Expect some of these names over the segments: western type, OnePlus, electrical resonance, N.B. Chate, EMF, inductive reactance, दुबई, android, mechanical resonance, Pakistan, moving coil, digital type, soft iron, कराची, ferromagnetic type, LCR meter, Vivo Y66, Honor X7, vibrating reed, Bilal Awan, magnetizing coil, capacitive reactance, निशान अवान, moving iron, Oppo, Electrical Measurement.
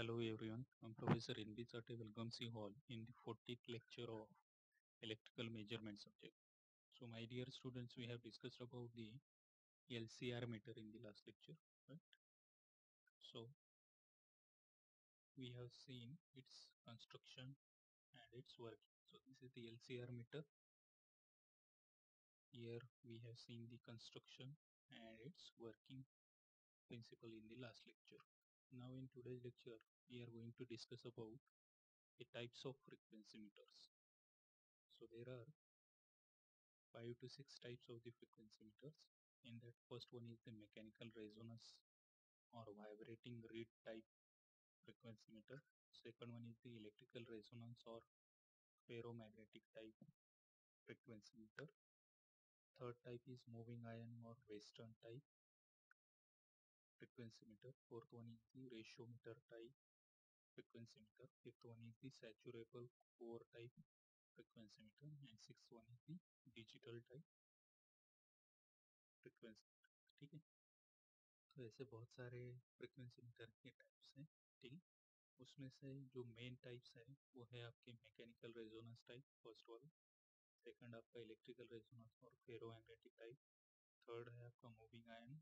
Hello everyone, I am Professor N.B. Chate. Welcome to all in the 40th lecture of Electrical Measurement subject. So my dear students, we have discussed about the LCR meter in the last lecture, right? So we have seen its construction and its working. So this is the LCR meter. Here we have seen the construction and its working principle in the last lecture. Now in today's lecture we are going to discuss about the types of frequency meters. So there are 5 to 6 types of the frequency meters. In that, first one is the mechanical resonance or vibrating reed type frequency meter. Second one is the electrical resonance or ferromagnetic type frequency meter. Third type is moving iron or western type frequency meter. Fourth one is the ratio meter type frequency meter. Fifth one is the saturable core type frequency meter, and sixth one is the digital type frequency meter. ठीक है, तो ऐसे बहुत सारे frequency meter के types हैं. ठीक है, उसमें से जो main types हैं वो है आपके mechanical resonance type first वाला, second आपका electrical resonance और ferromagnetic type, third है आपका moving iron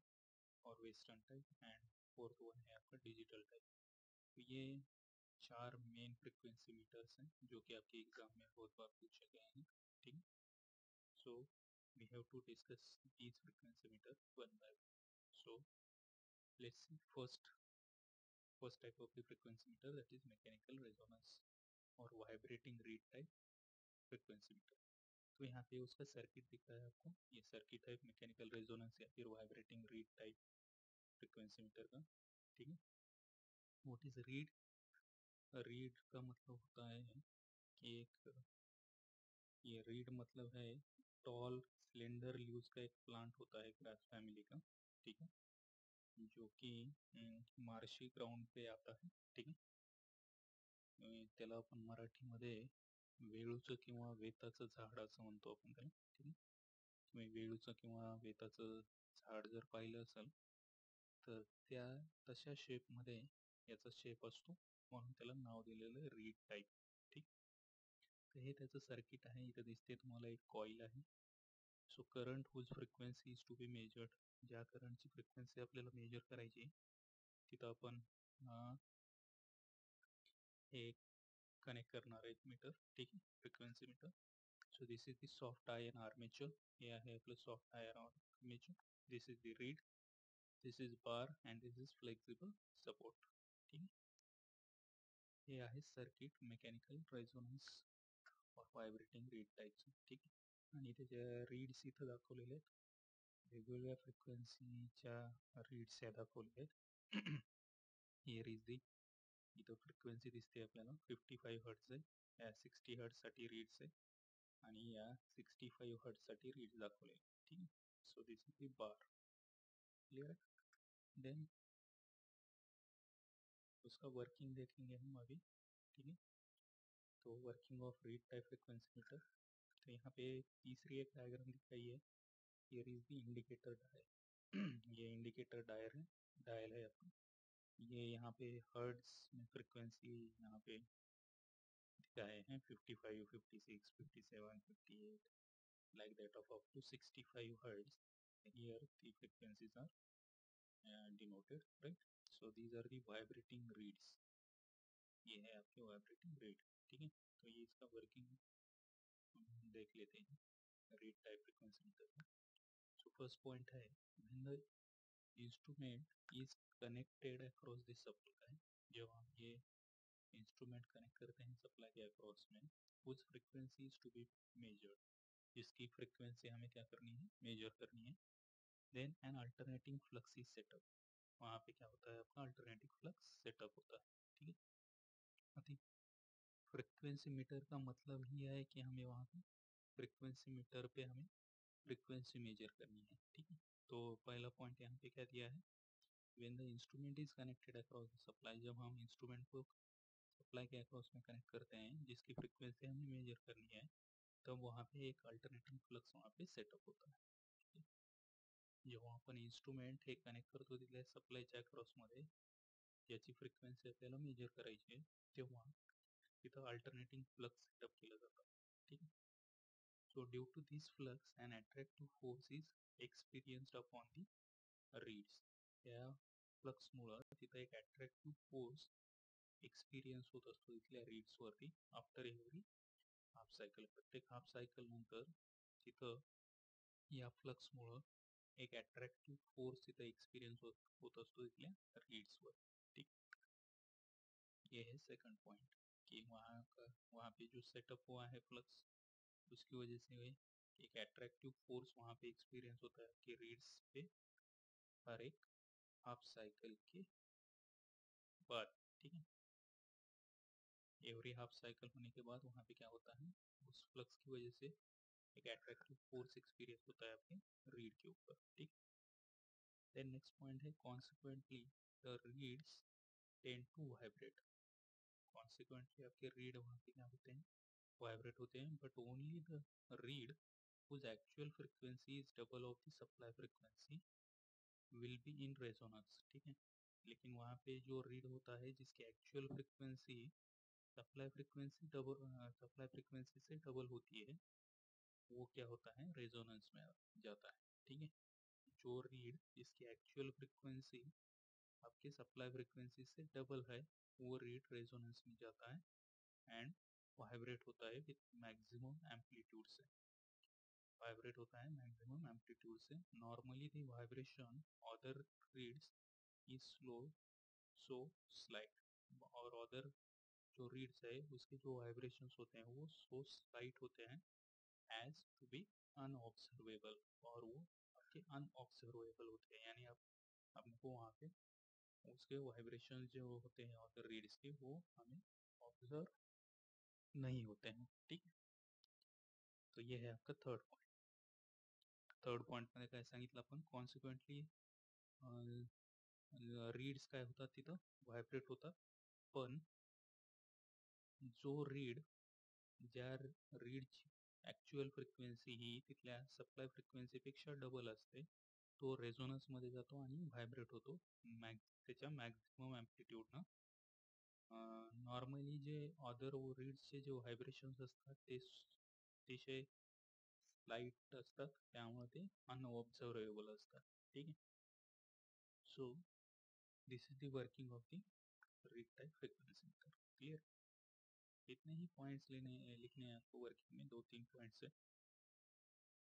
और western type, and fourth one है आपका डिजिटल टाइप. तो ये चार मेन फ्रिक्वेंसी मीटर्स हैं जो कि आपके एग्जाम में बहुत बार पूछे गए हैं. ठीक, so we have to discuss these frequency meter one by one. So let's see first type of the frequency meter, that is mechanical resonance और vibrating reed type frequency meter. तो यहाँ पे उसका सर्किट दिखता है आपको, ये सर्किट है मैकेनिकल रेजोनेंस या फिर vibrating reed type frequency meter का. ठीक है, व्हाट इज रीड? रीड का मतलब होता है कि एक, ये रीड मतलब है टॉल सिलेंडर लीव्स का एक प्लांट होता है ग्रास फैमिली का. ठीक है, जो कि मार्शी ग्राउंड पे आता है. ठीक है, त्याला आपण मराठीमध्ये वेळूचं किंवा वेताचं झाड असं म्हणतो आपण त्याला. ठीक आहे, तुम्ही वेळूचं किंवा वेताचं झाड जर पाहिलं असेल तर त्या तशा शेपमध्ये याचा शेप असतो, म्हणून त्याला नाव दिलेलं आहे रीड टाईप. ठीक, तर हे त्याचं सर्किट आहे. इथं दिसते तुम्हाला एक कॉईल आहे. So current whose frequency is to be measured, ज्या करंटची फ्रिक्वेन्सी आपल्याला मेजर करायची आहे तिथं आपण एक कनेक्ट करणार आहेत मीटर. ठीक आहे, frequency meter. So this is the soft iron armature, हे आहे आपलं soft iron armature. This is the reed, this is bar and this is flexible support. ठीक आहे, हे आहे सर्किट मेकॅनिकल रेझोनन्स और व्हायब्रेटिंग रीड टाईपचं. ठीक आहे, आणि त्याच्या रीड्स इथं दाखवलेले आहेत, वेगवेगळ्या फ्रिक्वेन्सीच्या रीड्स या दाखवलेल्या आहेत. हिअर इज दी, इथं फ्रिक्वेन्सी दिसते आपल्याला 55 हर्ट्स आहे, या 60 हर्ट्ससाठी रीड्स आहे आणि या 65 हर्ट्ससाठी रीड्स दाखवले. ठीक आहे, so this is the bar. Clear? Then उसका वर्किंग देखेंगे हम अभी. ठीक है, तो working of reed type frequency meter. तो यहाँ पे तीसरी एक डायग्राम दिखाई है, here is the indicator dial. ये इंडिकेटर डायल है, डायल है आपका. ये यहाँ पे हर्ट्स में फ्रिक्वेंसी यहाँ पे दिखाए हैं 55, 56, 57, 58 like that of up to 65 hertz. Here the frequencies are denoted, right. So these are the vibrating reeds, ये है आपके वाइब्रेटिंग रीड. ठीक है, तो ये इसका वर्किंग देख लेते हैं रीड टाइप फ्रिक्वेंसी मीटर का. सो फर्स्ट पॉइंट है when the instrument is connected across this supply. जब हम ये इंस्ट्रूमेंट कनेक्ट करते हैं सप्लाई के अक्रॉस में, उस फ्रिक्वेंसी टू बी मेजर्ड, जिसकी फ्रिक्वेंसी हमें क्या करनी है, मेजर करनी है. Then an alternating flux is set up. वहाँ पे क्या होता है आपका अल्टरनेटिंग फ्लक्स सेटअप होता है. ठीक है, अति फ्रिक्वेंसी मीटर का मतलब ही है कि हमें वहाँ पे फ्रिक्वेंसी मीटर पे हमें फ्रिक्वेंसी मेजर करनी है. ठीक है, तो पहला पॉइंट यहाँ पे क्या दिया है, When the instrument is connected across the supply. जब हम इंस्ट्रूमेंट को सप्लाई के अक्रॉस में कनेक्ट करते हैं जिसकी फ्रिक्वेंसी हमें मेजर करनी है, तब तो वहाँ पे एक अल्टरनेटिंग फ्लक्स वहाँ पे सेटअप होता है. जेव्हा आपण इंस्ट्रूमेंट हे कनेक्ट करतो तिथल्या सप्लायच्या अक्रॉसमध्ये, ज्याची फ्रिक्वेन्सी आपल्याला मेजर करायची आहे तेव्हा तिथं अल्टरनेटिंग फ्लक्स सेटअप केला जातो. ठीक आहे. So due to this flux and attractive force is experienced upon the reeds. या फ्लक्समुळं तिथं एक अट्रॅक्टिव्ह फोर्स एक्सपिरियन्स होत असतो तिथल्या रीड्सवरती आफ्टर एव्हरी हाफ सायकल. प्रत्येक हाफ सायकल नंतर तिथं या फ्लक्समुळं एक अट्रॅक्टिव्ह फोर्स तिथं एक्सपिरियन्स होत असतो तिथल्या रीड्सवर. ठीक. ये है सेकंड पॉइंट कि वहाँ पे जो सेटअप हुआ है फ्लक्स उसकी वजह से एक अट्रैक्टिव फोर्स वहाँ पे एक्सपीरियंस होता है कि रीड्स पे हर एक हाफ साइकिल के बाद. ठीक है. एवरी हाफ साइकिल होने के बाद वहाँ पे क्या होता है उस फ्लक्स की वजह से एक अट्रैक्टिव फोर्स एक्सपीरियंस होता है आपके रीड के ऊपर. ठीक. देन नेक्स्ट पॉइंट है consequently the reeds tend to vibrate. Consequently आपके रीड वहाँ पे क्या होते हैं वाइब्रेट होते हैं. But only the reed whose actual frequency is double of the supply frequency will be in resonance. ठीक है. लेकिन वहाँ पे जो रीड होता है जिसकी एक्चुअल फ्रिक्वेंसी सप्लाई फ्रिक्वेंसी से डबल होती है वो क्या होता है रेजोनेंस में जाता है. ठीक है. जो रीड जिसकी एक्चुअल फ्रिक्वेंसी आपके सप्लाई फ्रिक्वेंसी से डबल है वो रीड रेजोनेंस में जाता है एंड वाइब्रेट होता है विथ मैक्सिमम एम्पलीट्यूड से. वाइब्रेट होता है मैक्सिमम एम्पलीट्यूड से. Normally the vibration other reeds is slow so slight. और अदर जो रीड्स है उसके जो वाइब्रेशंस होते हैं वो सो स्लाइट होते हैं एज टू बी अनऑब्जर्वेबल. और वो आपके अनऑब्जर्वेबल होते हैं यानी आप हमको वहाँ पे उसके वाइब्रेशन जो होते हैं और रीड्स के वो हमें ऑब्जर्व नहीं होते हैं. ठीक है. तो ये है आपका थर्ड पॉइंट. थर्ड पॉइंट मध्ये काय सांगितलं आपण कॉन्सिक्वेंटली रीड्स काय होतात तिथं व्हायब्रेट होतात. पण जो रीड ज्या रीडची ॲक्च्युअल फ्रिक्वेन्सी ही तिथल्या सप्लाय फ्रिक्वेन्सीपेक्षा डबल असते तो रेझोनन्स मध्ये जातो आणि व्हायब्रेट होतो त्याच्या मॅक्झिमम ॲम्प्लिट्यूडनं. नॉर्मली जे अदर रीड्सचे जे व्हायब्रेशन्स असतात ते अतिशय स्लाइट असतात त्यामुळे ते अनऑब्झर्वेबल असतात. ठीक आहे. So this is the working of the reed type frequency meter. Clear. इतने ही पॉइंट्स लिखने हैं आपको वर्किंग में. 2-3 पॉइंट्स है.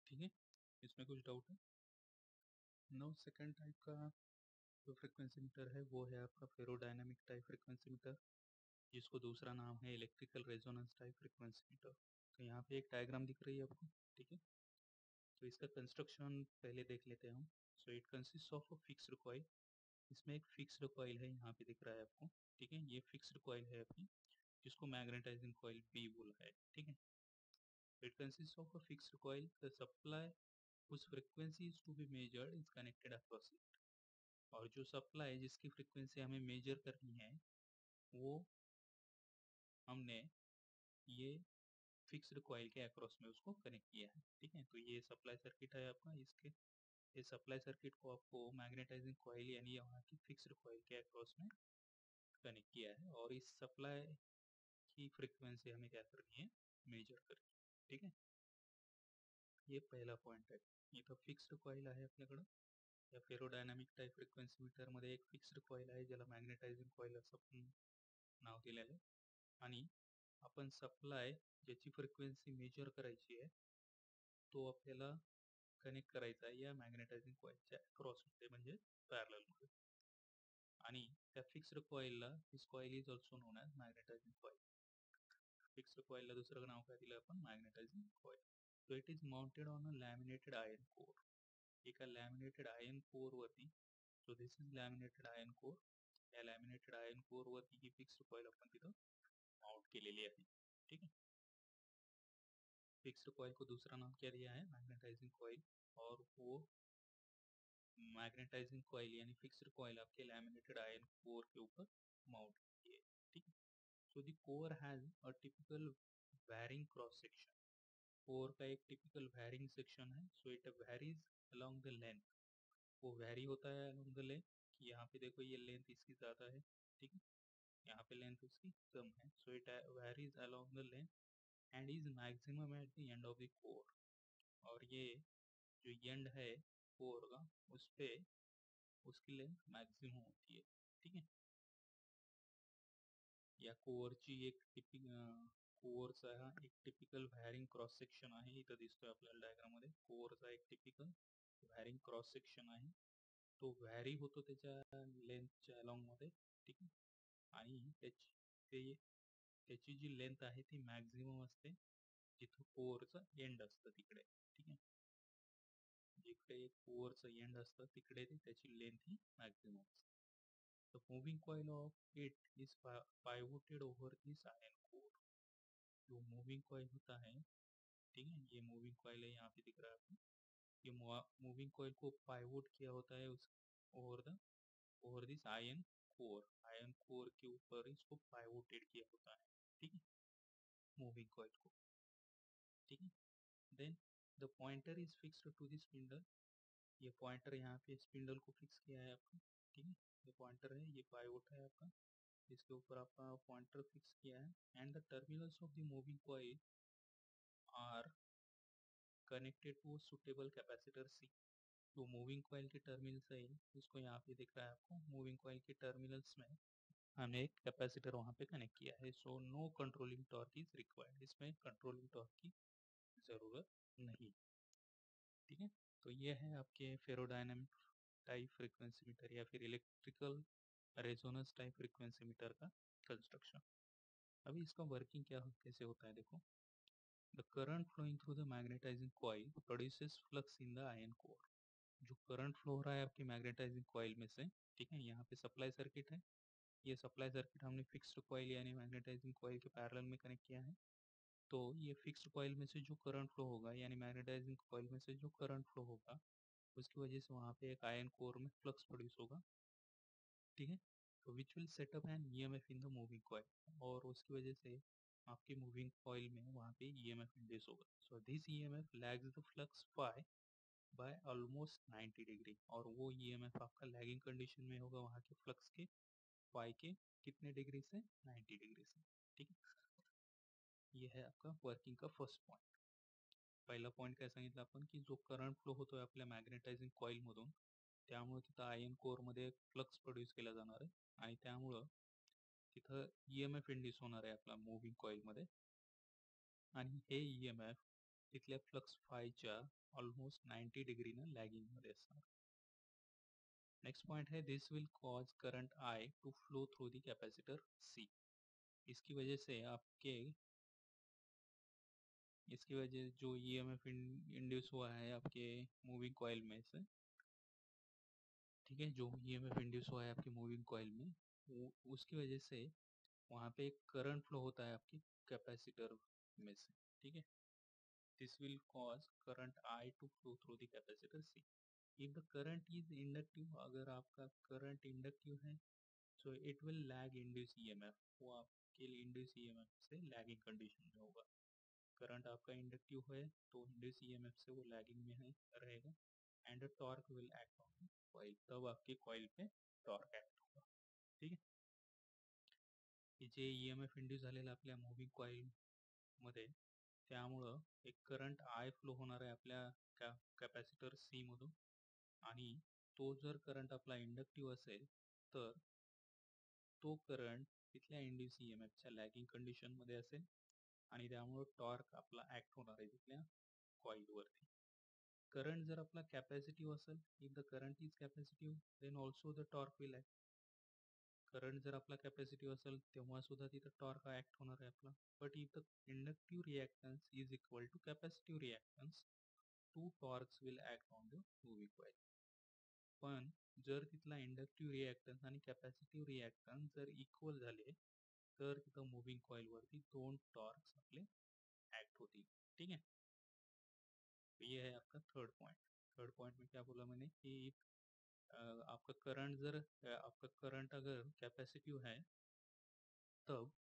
ठीक है. इसमें कुछ डाउट है? नो. सेकंड टाइप का जो फ्रिक्वेंसी मीटर है वो है आपका फेरोडायनामिक टाइप फ्रिक्वेंसी मीटर जिसको दूसरा नाम है electrical resonance type frequency meter. तो यहाँ पे एक डायग्राम दिख रही है आपको. ठीक है. तो इसका कंस्ट्रक्शन पहले देख लेते हैं हम. So it consist of a fixed coil. इसमें एक फिक्स्ड कॉइल है यहाँ पे दिख रहा है आपको. ठीक है. ये फिक्स्ड कॉइल है आपकी जिसको मैग्नेटाइजिंग कॉइल भी बोला है. ठीक है. It consist of a fixed coil. The supply उस frequency is to be measured is connected across it. और जो सप्लाई जिसकी फ्रिक्वेंसी हमें मेजर करनी है वो हमने ये फिक्स्ड कॉइल के अक्रॉस में उसको कनेक्ट किया है. ठीक है. तो ये सप्लाई सर्किट है आपका. इसके ये सप्लाई सर्किट को आपको मैग्नेटाइजिंग कॉइल यानी यहाँ की फिक्स्ड कॉइल के अक्रॉस में कनेक्ट किया है और इस सप्लाई की फ्रिक्वेंसी हमें क्या करनी है मेजर करनी. ठीक है. ये पहला पॉइंट है. ये तो फिक्स्ड कॉइल आहे आपल्याकडे. या फेरोडायनामिक टाइप फ्रिक्वेन्सी मीटर मध्ये एक फिक्स्ड कॉइल आहे ज्याला मॅग्नेटायझिंग कॉइल असं नाव दिलेलं आहे आणि आपण सप्लाय ज्याची फ्रिक्वेन्सी मेजर करायची आहे तो आपल्याला कनेक्ट करायचा आहे या मॅग्नेटायझिंग कॉइलच्या क्रॉस मध्ये म्हणजे पॅरलल मध्ये. आणि त्या फिक्स्ड कॉइलला this coil is also known as magnetising coil. Fixed कॉइलला दुसरं नाव काय दिलं आपण magnetising coil. So it is mounted on a laminated iron core. एका लॅमिनेटेड आयर्न कोर वरती. So this is laminated iron core. या लॅमिनेटेड आयर्न कोर वरती ही फिक्स्ड कॉइल आपण तिथं माउंट केलेली आहे. ठीक आहे. फिक्स्ड कॉइल को दूसरा नाम क्या दिया है मैग्नेटाइजिंग कॉइल. और वो मैग्नेटाइजिंग कॉइल यानी फिक्स्ड कॉइल आपके लैमिनेटेड आयर्न कोर के ऊपर माउंट की है. ठीक है. So the core has a typical varying cross section. Core का एक टिपिकल वैरिंग सेक्शन है. So it varies along the length. वो वैरी होता है अलोंग द लेंथ कि यहाँ पे देखो ये लेंथ इसकी ज़्यादा है. ठीक है, यहाँ पे लेंथ उसकी कम है, so it varies along the length and is maximum at the end of the core. और ये जो एंड है कोर का उस पे उसकी लेंथ मैक्सिमम होती है, ठीक है। या कोअरची एक कोअरचा एक टिपिकल व्हायरिंग क्रॉस सेक्शन आहे, इथं दिसतोय आपल्याला डायग्राम मध्ये कोअरचा एक टिपिकल व्हायरिंग क्रॉस सेक्शन आहे, तो व्हॅरी होतो त्याच्या लेंथच्या अलॉंग मध्ये, ठीक आहे। आणि त्याची जी लेंथ आहे ती मॅक्झिमम असते जिथं कोअरचं एंड असतं तिकडे, ठीक आहे। जिकडे कोअरचं एंड असतं तिकडे त्याची लेंथ ही मॅक्झिमम असते। The moving coil of it is pivoted over this iron core. जो मूविंग कॉइल होता है, ठीक है, ये मूविंग कॉइल है, यहाँ पे दिख रहा है आपको, ये मूविंग कॉइल को पाइवोट किया होता है उस ओवर दिस आयरन कोर के ऊपर इसको पाइवोटेड किया होता है, ठीक है, मूविंग कॉइल को, ठीक है। Then the pointer is fixed to this spindle, ये पॉइंटर यहाँ पे स्पिंडल को फिक्स किया है आपको, ठीक है, ये पॉइंटर है, ये पाइवोट है आपका, इसके ऊपर आपका पॉइंटर फिक्स किया है। And the terminals of the moving coil are connected to suitable capacitor C. जो मूविंग कॉइल के टर्मिनल्स है इसको यहाँ पे दिख रहा है आपको, मूविंग कॉइल के टर्मिनल्स में हमने एक कैपेसिटर वहाँ पे कनेक्ट किया है। So no controlling torque is required, इसमें कंट्रोलिंग टॉर्क की जरूरत नहीं, ठीक है। तो ये है आपके फेरोडायनामिक टाइप फ्रिक्वेंसी मीटर या फिर electrical resonance type frequency meter का कंस्ट्रक्शन। अभी इसका वर्किंग कैसे होता है, देखो। The current flowing through the magnetising coil produces flux in the iron core. जो करंट फ्लो हो रहा है आपकी मैग्नेटाइजिंग कॉइल में से, ठीक है, यहाँ पे सप्लाई सर्किट है, ये सप्लाई सर्किट हमने फिक्स्ड कॉइल यानी मैग्नेटाइजिंग कॉइल के पैरेलल में कनेक्ट किया है। तो ये फिक्स्ड कॉइल में से जो करंट फ्लो होगा यानी मैग्नेटाइजिंग कॉइल में से जो करंट फ्लो होगा उसकी वजह से वहाँ पे एक आयरन कोर में फ्लक्स प्रोड्यूस होगा, ठीक है, which will set up an EMF in the moving coil, और उसकी वजह से आपके मूविंग कॉइल में वहाँ पे EMF इंड्यूस होगा। So this EMF lags the flux by almost 90 degree, और वो EMF आपका लैगिंग कंडीशन में होगा वहाँ के फ्लक्स के पाई के कितने डिग्री से, 90 डिग्री से, ठीक है। ये है आपका वर्किंग का फर्स्ट पॉइंट। पहिला पॉइंट काय सांगितलं आपण की जो करंट फ्लो होतो आहे आपल्या मॅग्नेटायझिंग कॉइलमधून त्यामुळे तिथं आयन कोरमध्ये फ्लक्स प्रोड्यूस केला जाणार आहे आणि त्यामुळं तिथं EMF इंड्यूस होणार आहे आपला मूव्हिंग कॉइलमध्ये, आणि हे EMF तिथल्या फ्लक्स फायच्या ऑलमोस्ट 90 डिग्रीनं लॅगिंगमध्ये असणार। नेक्स्ट पॉइंट है, this will cause current I to flow through the capacitor C। इसकी वजह से जो EMF इंड्यूस हुआ है आपके मूविंग कॉइल में से, ठीक है, जो EMF इंड्यूस हुआ है आपके मूविंग कॉइल में उसकी वजह से वहाँ पे एक करंट फ्लो होता है आपके कैपेसिटर में से, ठीक है। This will cause current I to flow through the capacitor C। If the current is inductive, अगर आपका करंट इंडक्टिव है, so it will lag induce EMF, वो आपके लिए इंड्यूस EMF से लैगिंग कंडीशन में होगा। करंट आपका इंडक्टिव है तो इंड्यूस EMF से वो लैगिंग में है रहेगा। And torque will act on coil, तब आपके कॉइल पे टॉर्क एक्ट होगा, ठीक है। जे EMF इंड्यूस झालेलं आपल्या मूव्हिंग कॉइल मध्ये त्यामुळं एक करंट I फ्लो होणार आहे आपल्या कॅपॅसिटर C मधून, आणि तो जर करंट आपला इंडक्टिव्ह असेल तर तो करंट तिथल्या इंड्यूस EMF च्या लॅगिंग कंडिशन मध्ये असेल आणि त्यामुळे टॉर्क आपला ऍक्ट होणार आहे तिथल्या कॉइलवरती। करंट जर आपला कॅपॅसिटिव्ह असेल, if the current is capacitive then also the torque will act. Current जर आपला कॅपॅसिटिव्ह असेल तेव्हा सुद्धा तिथं टॉर्क ऍक्ट होणार आहे आपला। But if the inductive reactance is equal to capacitive reactance, two torques will act on the moving coil. पण जर तिथला इंडक्टिव्ह रिएक्टन्स आणि कॅपॅसिटिव्ह रिएक्टन्स जर इक्वल झाले तर तिथं मूव्हिंग कॉइलवरती दोन टॉर्क्स आपले ऍक्ट होतील, ठीक आहे। ये है आपका थर्ड पॉइंट। थर्ड पॉइंट में क्या बोला मैंने कि आपका करंट अगर कैपेसिटिव है तब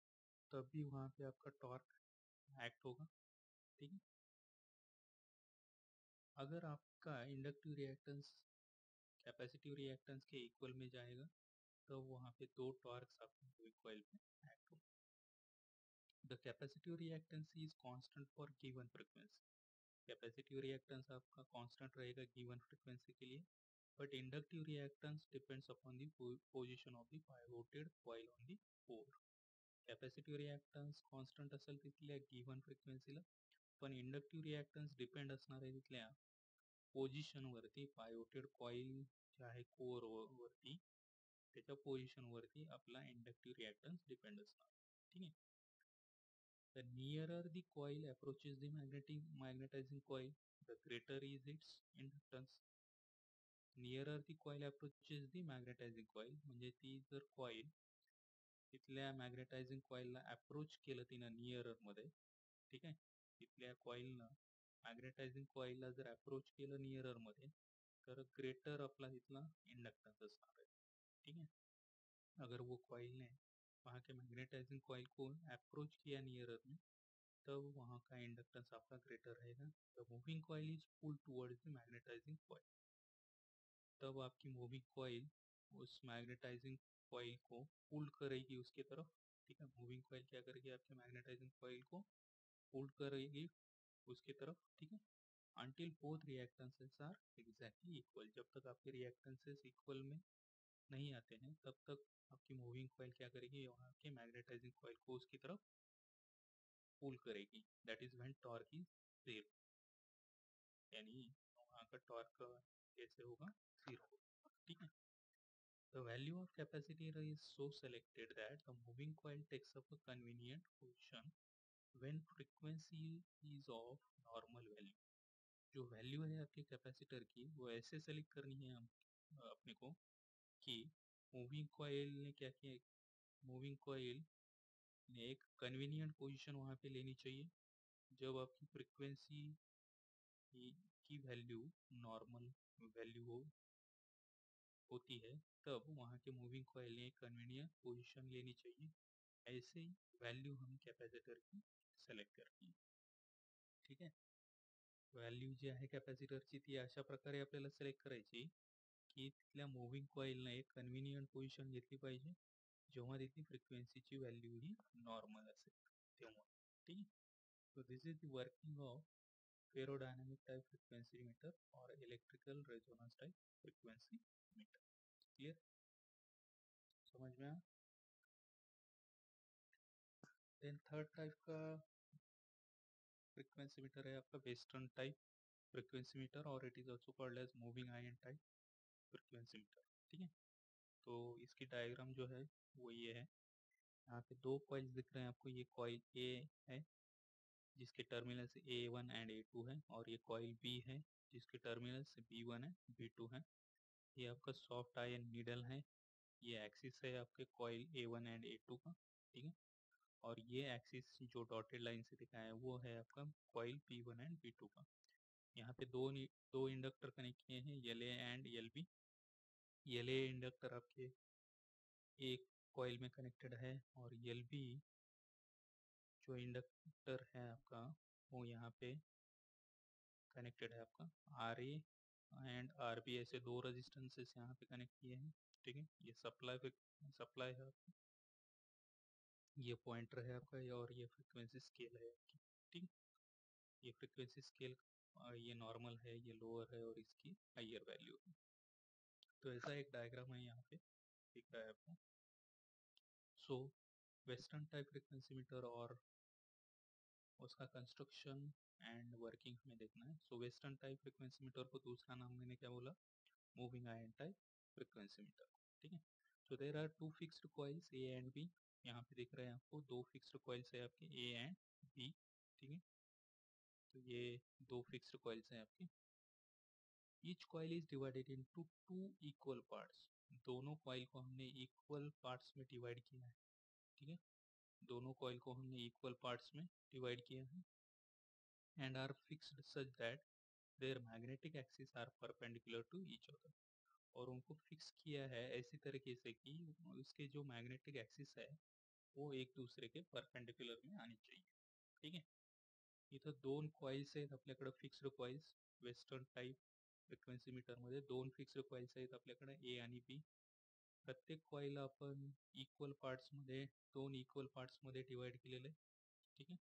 भी वहाँ पे आपका टॉर्क एक्ट होगा, ठीक है। अगर आपका इंडक्टिव रिएक्टेंस कैपेसिटिव रिएक्टेंस के इक्वल में जाएगा तो वहाँ पे दो टॉर्क्स आपको मूविंग कॉइल में ऐड होंगे। The capacitive reactance is constant for given frequency, capacitive reactance आपका कांस्टेंट रहेगा गिवन फ्रीक्वेंसी के लिए, but inductive reactance depends upon the position of the pivoted coil on the core. Capacitive reactance constant असेल तिथल्या given फ्रिक्वेन्सीला, पण inductive reactance depend असणार आहे तिथल्या पोझिशनवरती, पायोटेड कॉइल जे आहे कोर वरती त्याच्या पोझिशनवरती आपला इंडक्टिव रिएक्टेंस डिपेंड असणार, ठीक आहे। The nearer the coil approaches the magnetising coil the greater is its inductance. Nearer the coil approaches the magnetising coil म्हणजे ती जर कॉइल तिथल्या मॅग्नेटायझिंग कॉइलला अप्रोच केलं तिनं नियरर मध्ये, ठीक आहे, तिथल्या कॉइलनं मॅग्नेटायझिंग कॉइलला जर अप्रोच केलं नियरर मध्ये तर ग्रेटर आपला तिथला इंडक्टन्स असणार आहे, ठीक है। अगर वो कॉइल ने वहाँ के मैग्नेटाइजिंग कॉइल को अप्रोच किया नियरर में तब वहाँ का इंडक्टेंस आपका ग्रेटर रहेगा। The moving coil is pull towards the magnetising coil, तब आपकी मूविंग कॉइल उस मैग्नेटाइजिंग कॉइल को पुल करेगी उसके तरफ, ठीक है। मूविंग कॉइल क्या करेगी, आपके मैग्नेटाइजिंग कॉइल को पुल करेगी उसके तरफ, ठीक है। Until both reactances are exactly equal, जब तक आपके रिएक्टेंसेस इक्वल में नहीं आते हैं तब तक आपकी मूविंग कॉइल क्या करेगी, वहाँ के मैग्नेटाइजिंग कॉइल को उसकी तरफ पुल करेगी। That is when torque is zero, यानी वहाँ का टॉर्क कैसे होगा, जीरो, ठीक है। The value of capacitor is so selected that the moving coil takes up a convenient position when frequency is of normal value। जो value है आपके capacitor की वो ऐसे select करनी है अपने को कि moving coil ने क्या किया, moving coil ने एक convenient position वहाँ पे लेनी चाहिए जब आपकी frequency की value normal value होती है, तब वहाँ के मूविंग कॉइल ने कन्वीनियंट पोजीशन लेनी चाहिए। ऐसे वैल्यू हम कैपेसिटर की सिलेक्ट करते हैं, ठीक है। वैल्यू जी है कैपेसिटरची ती अशा प्रकारे आपल्याला सिलेक्ट करायची की तिथल्या मूविंग कॉइलने एक कन्वीनियंट पोजीशन घेतली पाहिजे जेव्हा तिथली फ्रिक्वेन्सीची वैल्यू ही नॉर्मल असेल तेव्हा, ठीक है। So this is the working of ferrodynamic type frequency meter और electrical resonance type frequency meter. Clear, समझ में आया। देन थर्ड टाइप का फ्रिक्वेंसी मीटर है आपका वेस्टर्न टाइप फ्रिक्वेंसी मीटर और it is also called as moving iron type frequency meter, ठीक है। तो इसकी डायग्राम जो है वो ये है, यहाँ पे दो कॉइल्स दिख रहे हैं आपको, ये कॉइल ए है जिसके टर्मिनल्स A1 एंड A2 है और ये कॉइल बी है जिसके टर्मिनल्स B1 है B2 है। ये आपका सॉफ्ट आयरन नीडल है, ये एक्सिस है आपके कॉइल A1 एंड A2 का, ठीक है। और ये एक्सिस जो डॉटेड लाइन से दिखाया है वो है आपका कॉइल P1 एंड P2 का। यहाँ पे दो इंडक्टर कनेक्ट किए हैं LA and LB। LA inductor आपके एक कॉइल में कनेक्टेड है और LB जो इंडक्टर है आपका वो यहाँ पे कनेक्टेड है आपका RA एंड RB, ऐसे दो रेजिस्टेंसेस यहाँ पे कनेक्ट किए हैं, ठीक है। ये सप्लाई है आपका, ये पॉइंटर है आपका और ये फ्रिक्वेंसी स्केल है आपकी, ठीक। ये फ्रिक्वेंसी स्केल, ये नॉर्मल है, ये लोअर है और इसकी हायर वैल्यू है। तो ऐसा एक डायग्राम है यहाँ पे दिख रहा है आपको। So western type frequency meter और उसका कंस्ट्रक्शन एंड वर्किंग हमें देखना है। So western type frequency meter को दूसरा नाम मैंने क्या बोला, moving iron type frequency meter, ठीक है। So there are two fixed coils A and B, यहाँ पे दिख रहे हैं आपको दो फिक्स्ड कॉइल्स है आपके ए एंड बी, ठीक है। तो ये दो फिक्स्ड कॉइल्स हैं आपके। Each coil is divided into two equal parts, दोनों कॉइल को हमने इक्वल पार्ट्स में डिवाइड किया है, ठीक है। दोनों कॉइल को हमने इक्वल पार्ट्स में डिवाइड किया है and are fixed such that their magnetic axes are perpendicular to each other। और उनको फिक्स किया है ऐसी तरीके से कि उसके जो मैग्नेटिक एक्सिस है वो एक दूसरे के परपेंडिकुलर में आनी चाहिए, ठीक है। इथं दोन कॉइल्स आहेत आपल्याकडे fixed coils, western type frequency मीटरमध्ये दोन फिक्स्ड कॉइल्स आहेत आपल्याकडे ए आणि बी। प्रत्येक कॉइलला आपण इक्वल पार्ट्स मध्ये दोन इक्वल पार्ट्स मध्ये डिवाइड केलेले आहे, ठीक आहे।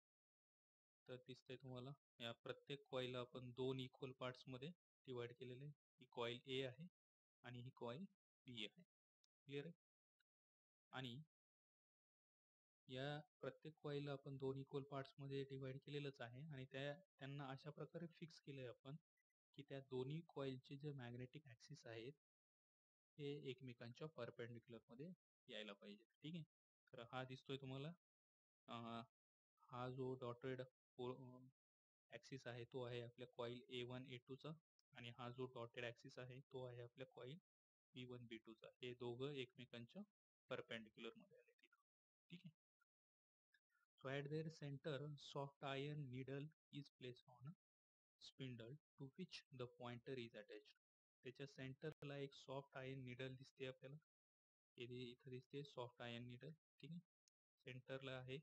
तर दिसतंय तुम्हाला या प्रत्येक कॉइलला आपण दोन इक्वल पार्ट्स मध्ये डिवाइड केलेले आहे। ही कॉइल ए आहे आणि ही कॉइल बी आहे, क्लियर आहे। आणि या प्रत्येक कॉइलला आपण दोन इक्वल पार्ट्स मध्ये डिवाइड केलेलंच आहे आणि त्यांना अशा प्रकारे फिक्स केलंय आपण की त्या दोन्ही कॉइलचे जे मॅग्नेटिक ऍक्सिस आहेत हे एकमेकांच्या परपेंडिक्युलर मध्ये यायला पाहिजे, ठीक आहे। तर हा दिसतोय तुम्हाला हा जो डॉटेड ऍक्सिस आहे तो आहे आपल्या कॉइल A1 A2 चा आणि हा जो डॉटेड ऍक्सिस आहे तो आहे आपल्या कॉइल B1 B2 चा। हे दोघं एकमेकांच्या परपेंडिक्युलर मध्ये आले तिथे, ठीक आहे। So at their centre soft iron needle is place on spindle to which the pointer is attached. त्याच्या सेंटरला एक सॉफ्ट आयर्न निडल दिसते आपल्याला, इथे दिसते सॉफ्ट आयर्न निडल, ठीक आहे, सेंटरला आहे।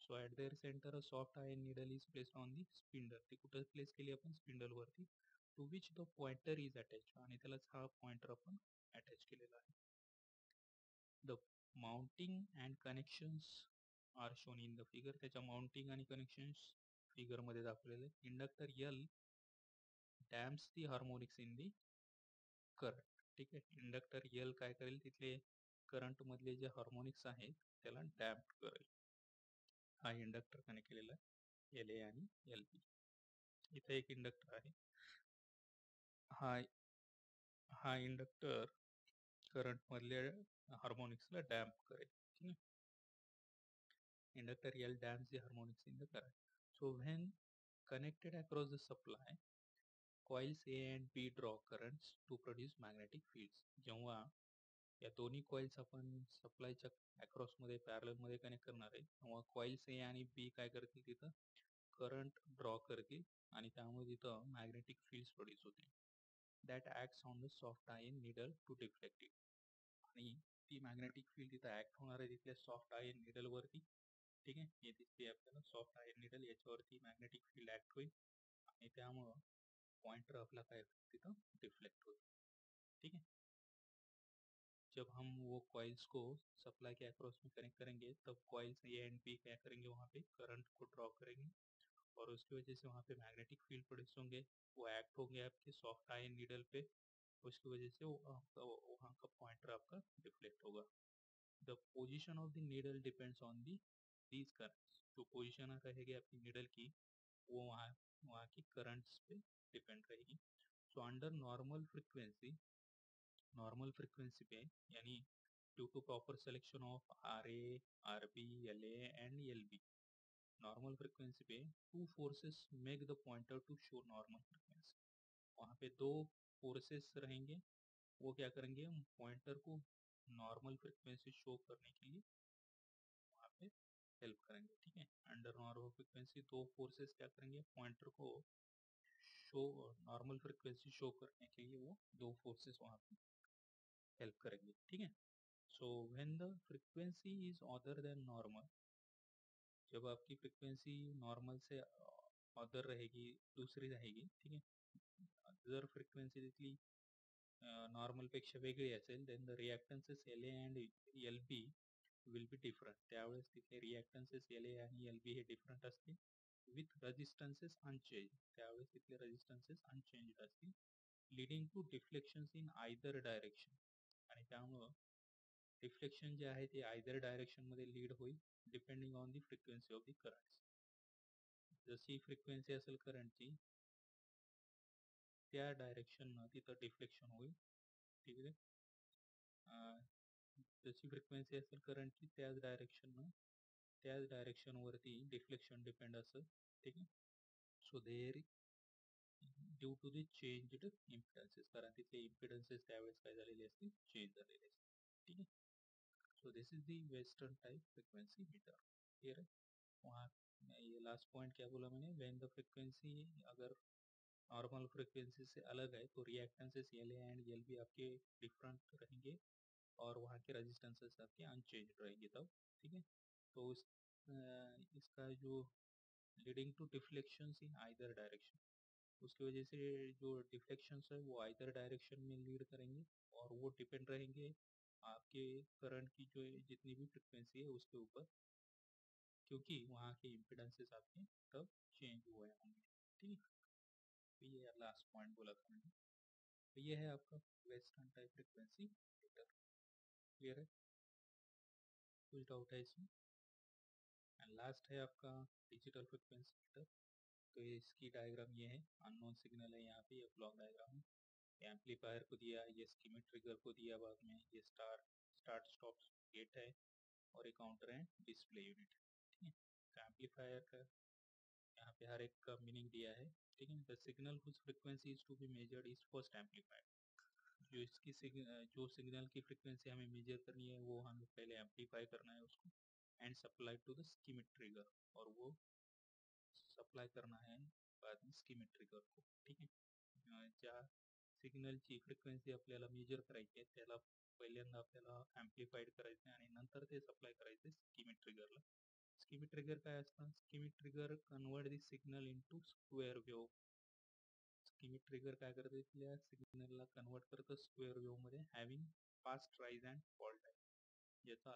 So at there centre soft iron needle is placed on the spindle, ती कुठे प्लेस केली आपण स्पिंडल वरती, to which the pointer is attach आणि त्यालाच हा पॉइंटर आपण अटॅच केलेला आहे। The mounting and connections are shown in the figure, त्याच्या माउंटिंग आणि कनेक्शन्स फिगर मध्ये दाखवलेले। Inductor L damps the harmonics in the current, ठीक आहे। इंडक्टर L काय करेल तिथले करंट मधले जे हार्मोनिक्स आहेत त्याला डॅम्प करेल। हा इंडक्टर कनेक्ट केलेला आहे LA आणि LB। इथे एक इंडक्टर आहे, हा इंडक्टर करंट मधले हार्मोनिक्सला डॅम्प करेल, ठीक आहे। Inductor L damps the harmonics in the current. So when connected across the supply coils A and B draw currents to produce magnetic fields. जेव्हा या दोन्ही कॉइल्स आपण सप्लायच्या अक्रॉसमध्ये पॅरलमध्ये कनेक्ट करणार आहे तेव्हा कॉइल्स ए आणि बी काय करतील तिथं करंट ड्रॉ करतील आणि त्यामुळे तिथं मॅग्नेटिक फील्ड्स प्रोड्यूस होतील। That acts on the soft iron needle to deflect it, आणि ती मॅग्नेटिक फील्ड तिथं ऍक्ट होणार आहे तिथल्या सॉफ्ट आयर्न निडलवरती, ठीक आहे। हे दिसते आपल्याला सॉफ्ट आयर्न निडल, याच्यावरती मॅग्नेटिक फील्ड ऍक्ट होईल आणि त्यामुळं पॉइंटर आपला काय तिथं डिफ्लेक्ट होता, ठीक है। जब हम वो कॉइल्स को सप्लाई के अक्रॉस में कनेक्ट करेंगे तब कॉइल्स ए एंड बी क्या करेंगे वहाँ पे करंट को ड्रॉ करेंगे और उसकी वजह से वहाँ पे मैग्नेटिक फील्ड प्रोड्यूस होंगे, वो एक्ट होंगे आपके सॉफ्ट आयर्न नीडल पे, उसकी वजह से वहाँ का पॉइंटर आपका डिफ्लेक्ट होगा। The position of the needle depends on these currents, जो पोजिशन रहेगी आपकी नीडल की वो वहाँ की करंट्स पे डिपेंड करेगी। सो अंडर नॉर्मल फ्रिक्वेंसी पे यानी due to proper selection of RA RB LA and LB, normal frequency पे two forces make the pointer to show normal frequency. वहाँ पे दो फोर्सेस रहेंगे वो क्या करेंगे पॉइंटर को नॉर्मल फ्रिक्वेंसी शो करने के लिए वहाँ पे हेल्प करेंगे, ठीक है। अंडर नॉर्मल फ्रिक्वेंसी दो फोर्सेस क्या करेंगे पॉइंटर को शो नॉर्मल फ्रिक्वेंसी शो करने के लिए वो दो फोर्सेस वहाँ पे हेल्प करेंगे, ठीक है। So when the frequency is other than normal, जब आपकी फ्रिक्वेंसी नॉर्मल से अदर रहेगी दूसरी रहेगी, ठीक है, जर फ्रिक्वेंसी तिथली नॉर्मलपेक्षा वेगळी असेल then the reactances LA and LB will be different. त्यावेळेस तिथले रिॲक्टन्सेस LA आणि LB हे डिफरंट असतील with resistances unchanged, त्यावेळेस तिथले रेजिस्टन्सेस अनचेंज्ड असतील, leading to deflections in either direction, आणि त्यामुळं डिफ्लेक्शन जे आहे ते आयदर डायरेक्शन मध्ये लीड होईल depending on the frequency of the currents. जशी फ्रिक्वेन्सी असेल करंटची त्या डायरेक्शननं तिथं डिफ्लेक्शन होईल, ठीक आहे। जशी फ्रिक्वेन्सी असेल करंटची त्याच डायरेक्शनवरती डिफ्लेक्शन डिपेंड असेल, ठीक आहे। So there due to the changed impedances, कारण तिथले इम्पिडन्सेस त्यावेळेस काय झालेले असतील चेंज झालेले असतील, ठीक आहे। So this is the western type frequency meter, clear है। वहाँ ये लास्ट पॉइंट क्या बोला मैंने, व्हेन द फ्रिक्वेंसी अगर नॉर्मल फ्रिक्वेंसी से अलग है तो रिएक्टेंसेस LA एंड LB आपके डिफरेंट रहेंगे और वहाँ के रेजिस्टेंसेस आपके अनचेंज रहेंगे तब, ठीक है। तो इसका जो leading to deflections in either direction, उसकी वजह से जो डिफ्लेक्शंस है वो आइदर डायरेक्शन में लीड करेंगे और वो डिपेंड रहेंगे आपके करंट की जो जितनी भी फ्रिक्वेंसी है उसके ऊपर, क्योंकि वहाँ के इम्पीडेंसेस आपके तब चेंज हुए होंगे। ठीक, तो ये है लास्ट पॉइंट बोला था मैंने। तो ये है आपका western type frequency meter. Clear है, कुछ डाउट है इसमें? एंड लास्ट है आपका डिजिटल फ्रिक्वेंसी मीटर। तो इसकी डायग्राम ये है, अननोन सिग्नल है यहाँ पे, ये ब्लॉक डायग्राम है, ये एम्पलीफायर को दिया, ये स्किमिट ट्रिगर को दिया, बाद में ये स्टार्ट स्टॉप गेट है और एक काउंटर एंड डिस्प्ले यूनिट। ठीक है, तो एम्पलीफायर का यहाँ पे हर एक का मीनिंग दिया है। ठीक है, the signal whose frequency is to be measured is first amplified. जो इसकी जो सिग्नल की फ्रिक्वेंसी हमें मेजर करनी है वो हमें पहले एम्पलीफाई करना है उसको, and supply to the Schmitt trigger, और वो सप्लाई करना है बाद में स्किमिट ट्रिगर को। ठीक आहे, ज्या सिग्नलची फ्रिक्वेन्सी आपल्याला मेजर करायची आहे त्याला पहिल्यांदा आपल्याला एम्प्लिफाईड करायचं आणि नंतर ते सप्लाय करायचं स्किमिट ट्रिगरला। स्किमिट ट्रिगर काय असतं? Schmitt trigger convert the signal into square wave. Schmitt trigger काय करते, त्या सिग्नलला कन्वर्ट करतं स्क्वेअर वेव्ह मध्ये, having fast rise and fall time. याचा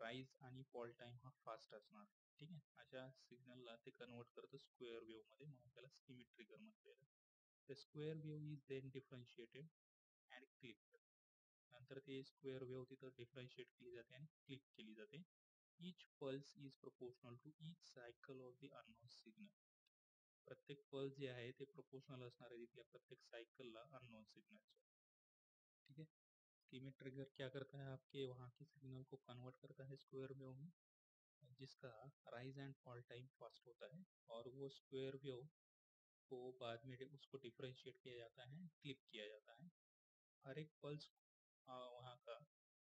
राईज आणि फॉल टाइम हा फास्ट असणार। ठीक है, अशा सिग्नलला ते कन्वर्ट करतं स्क्वेअर वेव्ह मध्ये, म्हणून त्याला स्किमिट ट्रिगर म्हणता येईल। The square wave is then differentiated and clipped. नंतर ते स्क्वेअर वेव्ह तिथं डिफरेंशिएट केली जाते आणि क्लिप केली जाते। Each pulse is proportional to each cycle of the unknown signal. प्रत्येक पल्स जे आहे ते प्रोपोर्शनल असणार आहे तिथल्या प्रत्येक सायकलला अननोन सिग्नलचं। ठीक है, स्किमिट ट्रिगर क्या करता है, आपके वहाँ के सिग्नल को कन्वर्ट करता है स्क्वेअर वेव्ह में, जिसका rise and fall time fast होता है, और वो स्क्वायर वेव को बाद में उसको डिफरेंशिएट किया जाता है, क्लिप किया जाता है। हर एक पल्स वहाँ का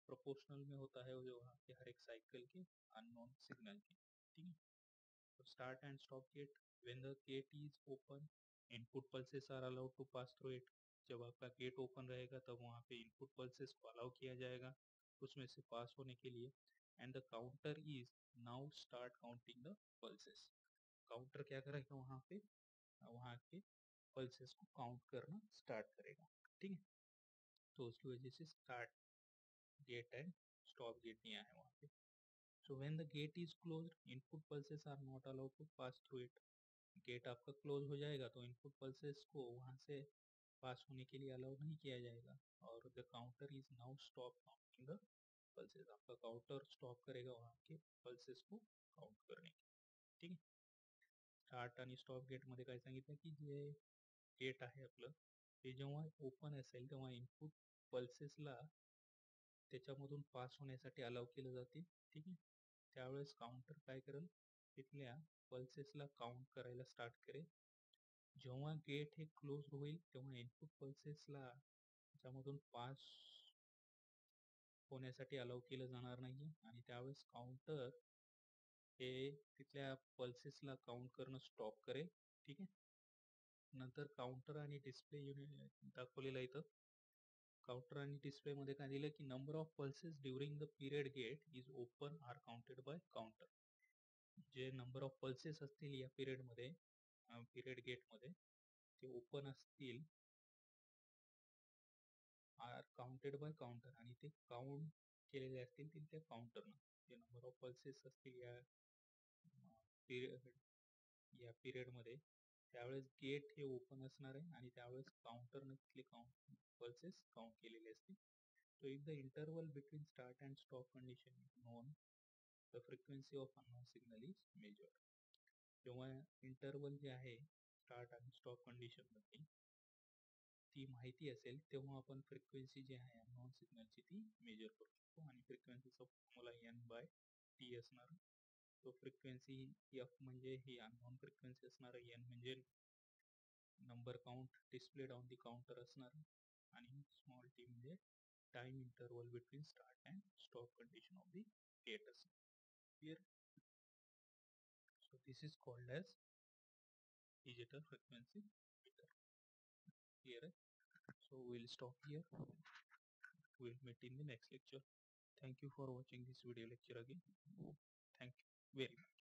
प्रोपोर्शनल में होता है जो वहाँ के हर एक साइकिल के अननोन सिग्नल के। ठीक है, तो start and stop gate, when the gate is open input pulses are allowed to pass through it. जब आपका गेट ओपन रहेगा तब वहाँ पे इनपुट पल्सेस को अलाउ किया जाएगा उसमें से पास होने के लिए। And the counter is now start counting the pulses. Counter क्या करेगा वहाँ के पल्सेस को काउंट करना स्टार्ट करेगा। ठीक है, तो उसकी वजह से start gate and stop gate दिया है वहाँ पे। So when the gate is closed input pulses are not allowed to pass through it. Gate आपका क्लोज हो जाएगा तो इनपुट पल्सेस को वहाँ से पास होने के लिए अलाउ नहीं किया जाएगा। और the counter is now stop counting the pulses. आपका काउंटर स्टॉप करेगा वहाँ के पल्सेस को काउंट करने की। ठीक आहे, स्टार्ट आणि स्टॉप गेटमध्ये काय सांगितलं की जे गेट आहे आपलं ते जेव्हा ओपन असेल तेव्हा इनपुट पल्सेसला त्याच्यामधून पास होण्यासाठी अलाव केलं जाते। ठीक आहे, त्यावेळेस काउंटर काय करेल, तिथल्या पल्सेसला काउंट करायला स्टार्ट करेल। जेव्हा गेट हे क्लोज होईल तेव्हा इनपुट पल्सेसला त्याच्यामधून पास होण्यासाठी अलाउ केलं जाणार नाही, आणि त्यावेळेस काउंटर हे तिथल्या पल्सेसला काउंट करणं स्टॉप करेल। ठीक आहे, नंतर काउंटर आणि डिस्प्ले युनिट दाखवलेला इथं। काउंटर आणि डिस्प्ले मध्ये काय दिलं की number of pulses during the period gate is open are counted by counter. जे नंबर ऑफ पल्सेस असतील या पिरियडमध्ये पिरियड गेटमध्ये ते ओपन असतील आर काउंटेड बाय काउंटर, आणि ते काउंट केलेले असतील तिथल्या काउंटरनं। जे नंबर ऑफ पल्सेस असतील या पिरियडमध्ये त्यावेळेस गेट हे ओपन असणार आहे आणि त्यावेळेस काउंटरनं तिथले पल्सेस काउंट केलेले असतील। तो if the interval between start and stop condition is known the frequency of unknown signal is measured. जेव्हा इंटरवल जे आहे स्टार्ट आणि स्टॉप कंडिशनमध्ये ती माहिती असेल तेव्हा आपण फ्रिक्वेन्सी जी आहे अननोन सिग्नलची ती मेजर करू शकतो, आणि फ्रिक्वेन्सीचा फॉर्म्युला n/t असणार। तो फ्रिक्वेन्सी f म्हणजे ही अननोन फ्रिक्वेन्सी असणार, n म्हणजे number count displayed on the counter असणार, आणि स्मॉल t म्हणजे time interval between start and stop condition of the gate असणार। Clear, so this is called as digital frequency meter. Clear hai? So we'll stop here. We'll meet in the next lecture. Thank you for watching this video lecture again. Thank you very much.